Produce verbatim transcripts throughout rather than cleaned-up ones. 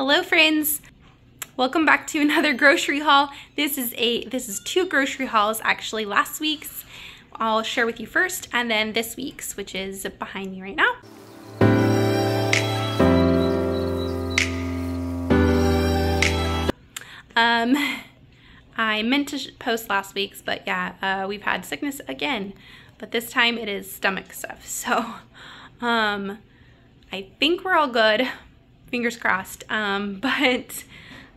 Hello friends, welcome back to another grocery haul. This is a this is two grocery hauls actually. Last week's I'll share with you first, and then this week's, which is behind me right now. Um, I meant to post last week's, but yeah, uh, we've had sickness again, but this time it is stomach stuff. So, um, I think we're all good. Fingers crossed. Um, but,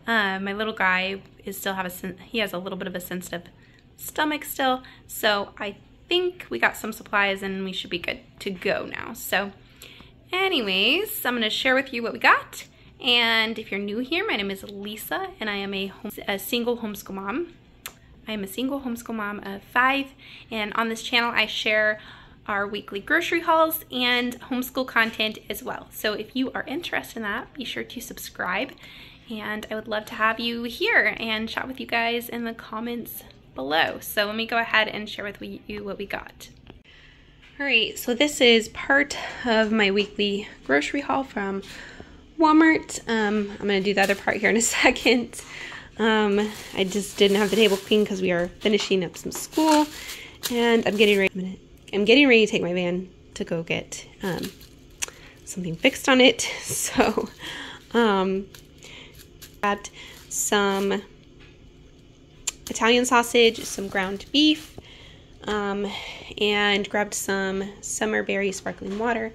uh, my little guy is still have a, he has a little bit of a sensitive stomach still. So I think we got some supplies and we should be good to go now. So anyways, I'm going to share with you what we got. And if you're new here, my name is Lisa and I am a, home, a single homeschool mom. I am a single homeschool mom of five. And on this channel, I share our weekly grocery hauls and homeschool content as well. So if you are interested in that, be sure to subscribe. And I would love to have you here and chat with you guys in the comments below. So let me go ahead and share with you what we got. All right, so this is part of my weekly grocery haul from Walmart. Um, I'm gonna do the other part here in a second. Um, I just didn't have the table clean because we are finishing up some school, and I'm getting ready. I'm, gonna, I'm getting ready to take my van to go get um, something fixed on it. So, um, got some Italian sausage, some ground beef, um, and grabbed some summer berry sparkling water.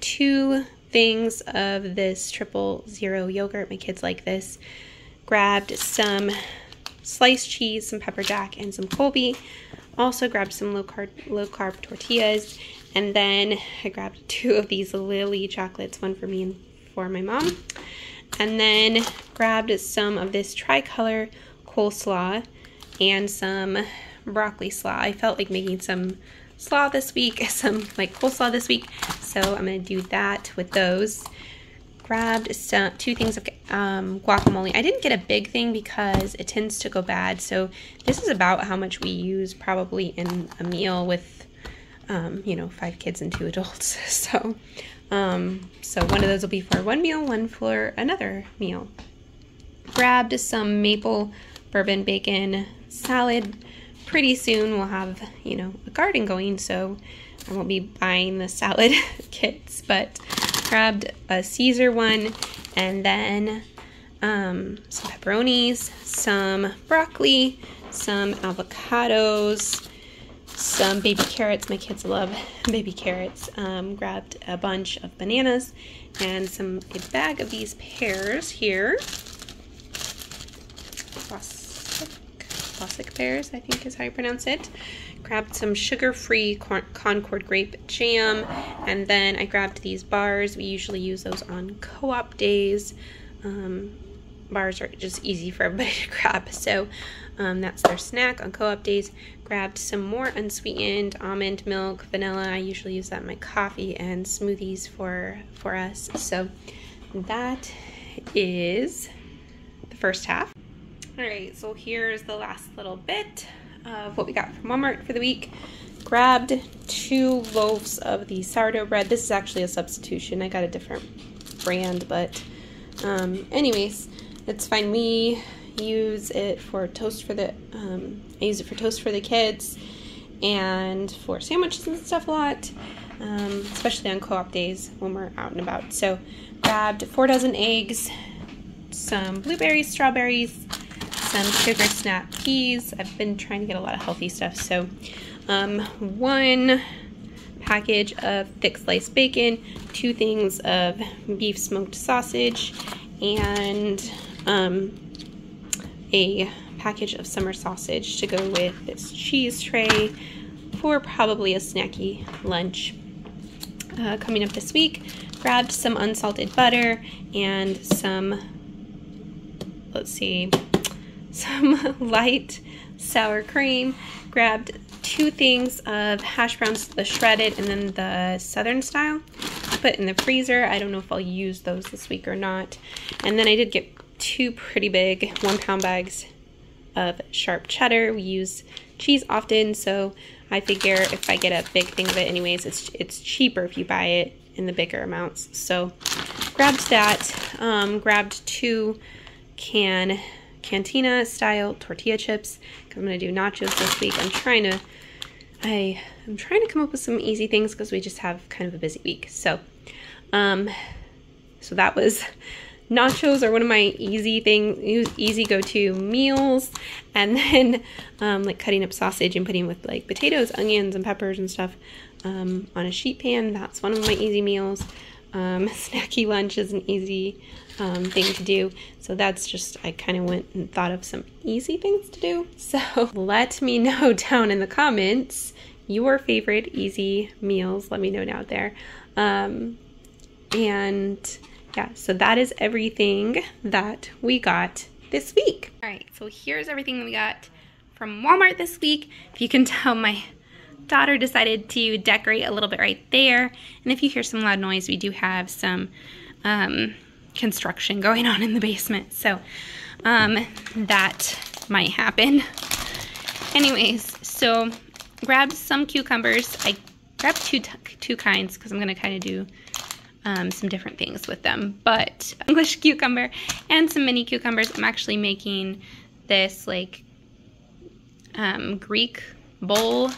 Two things of this triple zero yogurt. My kids like this. Grabbed some sliced cheese, some pepper jack, and some Colby. Also grabbed some low carb low carb tortillas, and then I grabbed two of these Lily chocolates, one for me and for my mom, and then grabbed some of this tricolor coleslaw and some broccoli slaw. I felt like making some slaw this week, some like coleslaw this week, so I'm gonna do that with those. Grabbed some, two things of um, guacamole. I didn't get a big thing because it tends to go bad, so this is about how much we use probably in a meal with, um, you know, five kids and two adults. So, um, so one of those will be for one meal, one for another meal. Grabbed some maple bourbon bacon salad. Pretty soon we'll have, you know, a garden going, so I won't be buying the salad kits, but grabbed a Caesar one, and then um, some pepperonis, some broccoli, some avocados, some baby carrots. My kids love baby carrots. Um, grabbed a bunch of bananas and some a bag of these pears here. Plus Classic pears, I think is how you pronounce it. Grabbed some sugar-free Concord grape jam, and then I grabbed these bars. We usually use those on co-op days. Um, bars are just easy for everybody to grab, so um, that's their snack on co-op days. Grabbed some more unsweetened almond milk, vanilla. I usually use that in my coffee and smoothies for for us. So that is the first half. Alright, so here's the last little bit of what we got from Walmart for the week. Grabbed two loaves of the sourdough bread. This is actually a substitution. I got a different brand, but um, anyways, it's fine. We use it for toast for the, um, I use it for toast for the kids and for sandwiches and stuff a lot, um, especially on co-op days when we're out and about. So grabbed four dozen eggs, some blueberries, strawberries, some sugar snap peas. I've been trying to get a lot of healthy stuff, so um, one package of thick sliced bacon, two things of beef smoked sausage, and um, a package of summer sausage to go with this cheese tray for probably a snacky lunch uh, coming up this week. Grabbed some unsalted butter and some, let's see, some light sour cream. Grabbed two things of hash browns, the shredded and then the southern style. Put in the freezer. I don't know if I'll use those this week or not. And then I did get two pretty big one pound bags of sharp cheddar. We use cheese often, so I figure if I get a big thing of it anyways, it's, it's cheaper if you buy it in the bigger amounts. So grabbed that, um, grabbed two can cantina style tortilla chips. I'm gonna do nachos this week. I'm trying to, I am trying to come up with some easy things because we just have kind of a busy week. So, um, so that was, nachos are one of my easy things, easy go-to meals. And then, um, like cutting up sausage and putting with like potatoes, onions, and peppers and stuff, um, on a sheet pan. That's one of my easy meals. Um, snacky lunch is an easy um, thing to do. So that's just, I kind of went and thought of some easy things to do. So let me know down in the comments your favorite easy meals. Let me know down there. Um, and yeah, so that is everything that we got this week. All right, so here's everything that we got from Walmart this week. If you can tell, my daughter decided to decorate a little bit right there. And if you hear some loud noise, we do have some um, construction going on in the basement. So um, that might happen. Anyways, so grabbed some cucumbers. I grabbed two, two kinds because I'm going to kind of do um, some different things with them. But English cucumber and some mini cucumbers. I'm actually making this like um, Greek bowl,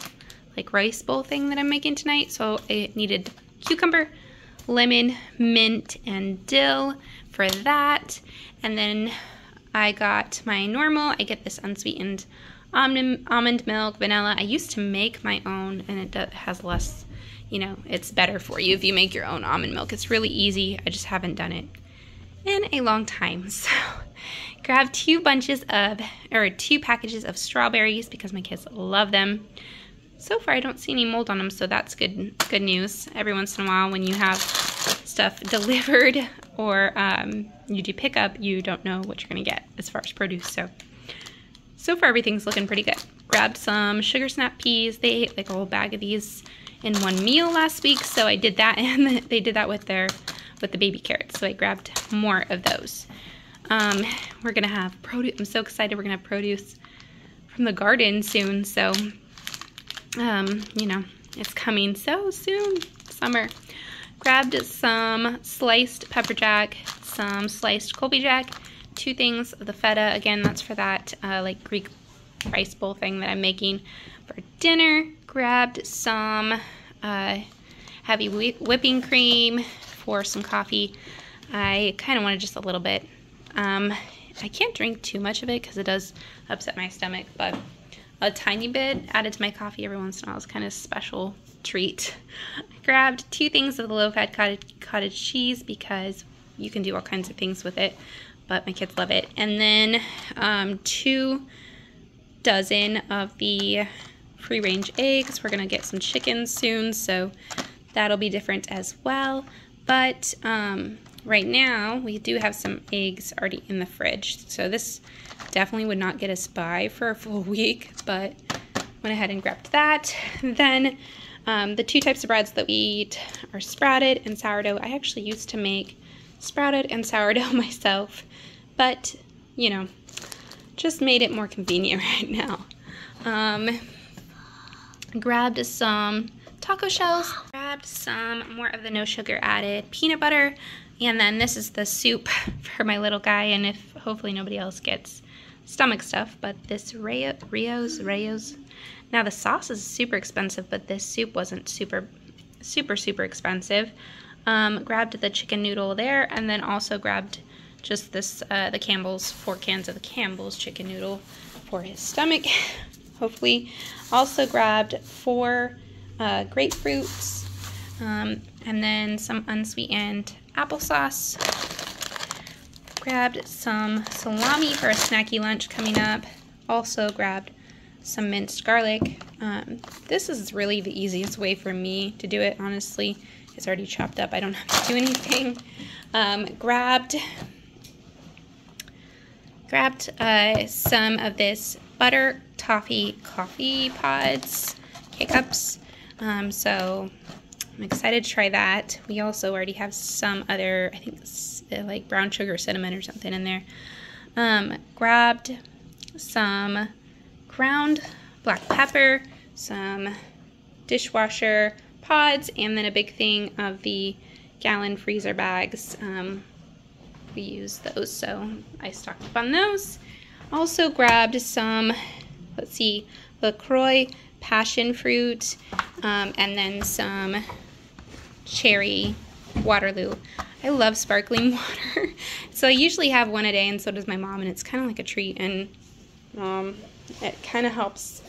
like rice bowl thing that I'm making tonight. So it needed cucumber, lemon, mint, and dill for that. And then I got my normal, I get this unsweetened almond, almond milk, vanilla. I used to make my own, and it does, has less, you know, it's better for you if you make your own almond milk. It's really easy. I just haven't done it in a long time. So grab two bunches of, or two packages of strawberries because my kids love them. So far, I don't see any mold on them, so that's good good news. Every once in a while, when you have stuff delivered or um, you do pickup, you don't know what you're going to get as far as produce. So, so far, everything's looking pretty good. Grabbed some sugar snap peas. They ate like a whole bag of these in one meal last week, so I did that, and they did that with their with the baby carrots. So I grabbed more of those. Um, we're going to have produce. I'm so excited. We're going to have produce from the garden soon, so... Um, you know, it's coming so soon, summer. Grabbed some sliced pepper jack, some sliced Colby jack, two things of the feta. Again, that's for that uh, like Greek rice bowl thing that I'm making for dinner. Grabbed some uh, heavy whi whipping cream for some coffee. I kind of wanted just a little bit. Um, I can't drink too much of it because it does upset my stomach, but a tiny bit added to my coffee every once in a while is kind of special treat. I grabbed two things of the low-fat cottage, cottage cheese because you can do all kinds of things with it, but my kids love it. And then um, two dozen of the free-range eggs. We're gonna get some chickens soon, so that'll be different as well. But um, right now we do have some eggs already in the fridge, so this definitely would not get us by for a full week, but went ahead and grabbed that. Then um, the two types of breads that we eat are sprouted and sourdough. I actually used to make sprouted and sourdough myself, but you know, just made it more convenient right now. Um, grabbed some taco shells, grabbed some more of the no sugar added peanut butter, and then this is the soup for my little guy, and if hopefully nobody else gets stomach stuff, but this Ray Rios, Rios. Now the sauce is super expensive, but this soup wasn't super, super, super expensive. Um, grabbed the chicken noodle there, and then also grabbed just this, uh, the Campbell's, four cans of the Campbell's chicken noodle for his stomach, hopefully. Also grabbed four uh, grapefruits, um, and then some unsweetened applesauce. Grabbed some salami for a snacky lunch coming up. Also grabbed some minced garlic. Um, this is really the easiest way for me to do it, honestly. It's already chopped up. I don't have to do anything. Um, grabbed grabbed uh, some of this butter toffee coffee pods, K-Cups. Um, so I'm excited to try that. We also already have some other, I think like brown sugar cinnamon or something in there. Um, grabbed some ground black pepper, some dishwasher pods, and then a big thing of the gallon freezer bags. Um, we use those, so I stocked up on those. Also grabbed some, let's see, LaCroix passion fruit, um, and then some cherry Waterloo. I love sparkling water, so I usually have one a day, and so does my mom, and it's kind of like a treat, and um, it kind of helps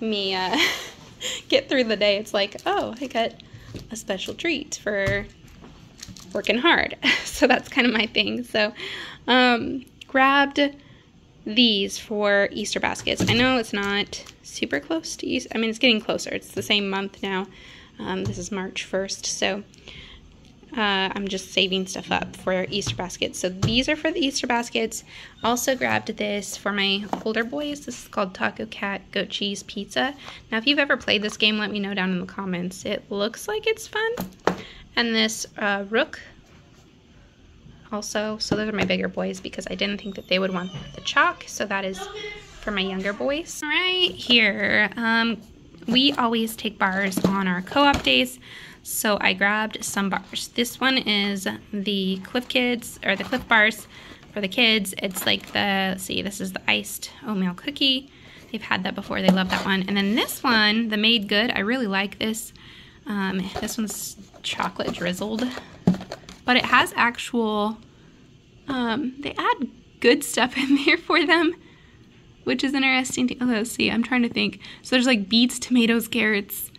me uh, get through the day. It's like, oh, I got a special treat for working hard, so that's kind of my thing. So um, grabbed these for Easter baskets. I know it's not super close to Easter. I mean, it's getting closer. It's the same month now. Um, this is March first, so uh, I'm just saving stuff up for Easter baskets. So these are for the Easter baskets. Also grabbed this for my older boys. This is called Taco Cat Goat Cheese Pizza. Now, if you've ever played this game, let me know down in the comments. It looks like it's fun. And this uh, rook also. So those are my bigger boys because I didn't think that they would want the chalk. So that is for my younger boys. All right, here. Um, we always take bars on our co-op days, so I grabbed some bars. This one is the Clif Kids, or the Clif Bars for the kids. It's like the, let's see, this is the iced oatmeal cookie. They've had that before. They love that one. And then this one, the Made Good, I really like this. Um, this one's chocolate drizzled, but it has actual, um, they add good stuff in there for them, which is interesting to, oh, let's see, I'm trying to think. So there's like beets, tomatoes, carrots,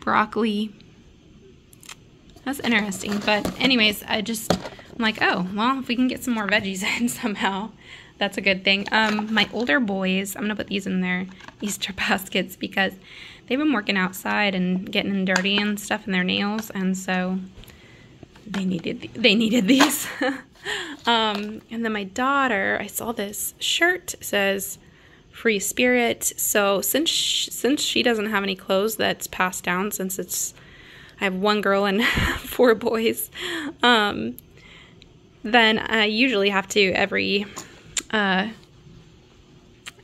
broccoli. That's interesting, but anyways, I just, I'm like, oh, well, if we can get some more veggies in somehow, that's a good thing. Um, my older boys, I'm gonna put these in their Easter baskets because they've been working outside and getting dirty and stuff in their nails, and so they needed, they needed these. um, and then my daughter, I saw this shirt, it says Free Spirit. So since she, since she doesn't have any clothes that's passed down, since it's, I have one girl and four boys, um, then I usually have to every, uh,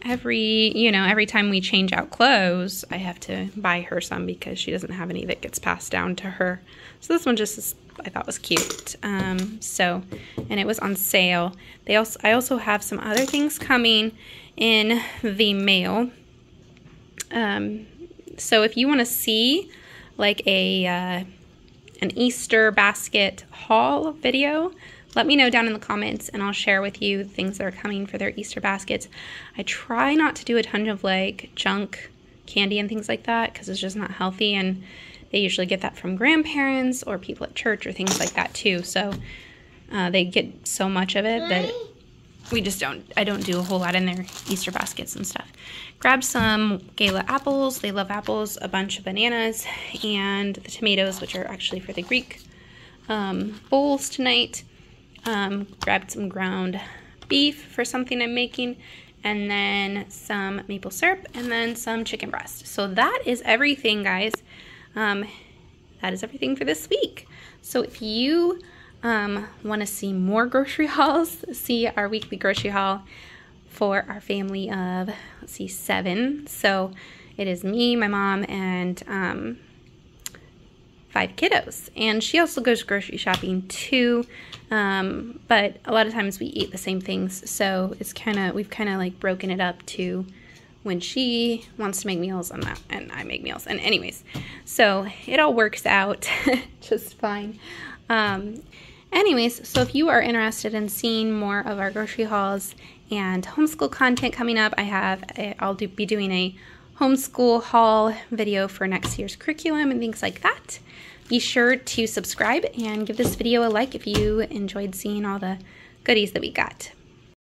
every, you know, every time we change out clothes, I have to buy her some because she doesn't have any that gets passed down to her. So this one just is, I thought was cute. Um, so, and it was on sale. They also, I also have some other things coming in the mail. Um, so if you want to see like a, uh, an Easter basket haul video, let me know down in the comments and I'll share with you things that are coming for their Easter baskets. I try not to do a ton of like junk candy and things like that because it's just not healthy, and they usually get that from grandparents or people at church or things like that too. So uh, they get so much of it that we just don't, I don't do a whole lot in their Easter baskets and stuff. Grabbed some Gala apples. They love apples, a bunch of bananas, and the tomatoes, which are actually for the Greek um, bowls tonight. Um, grabbed some ground beef for something I'm making, and then some maple syrup, and then some chicken breast. So that is everything, guys. Um, that is everything for this week. So if you um, want to see more grocery hauls, see our weekly grocery haul for our family of, let's see, seven. So it is me, my mom, and um, five kiddos, and she also goes grocery shopping too, um, but a lot of times we eat the same things, so it's kind of, we've kind of like broken it up to when she wants to make meals on that and I make meals, and anyways, so it all works out just fine. Um, anyways, so if you are interested in seeing more of our grocery hauls and homeschool content coming up, I have a, I'll do, be doing a homeschool haul video for next year's curriculum and things like that. Be sure to subscribe and give this video a like if you enjoyed seeing all the goodies that we got.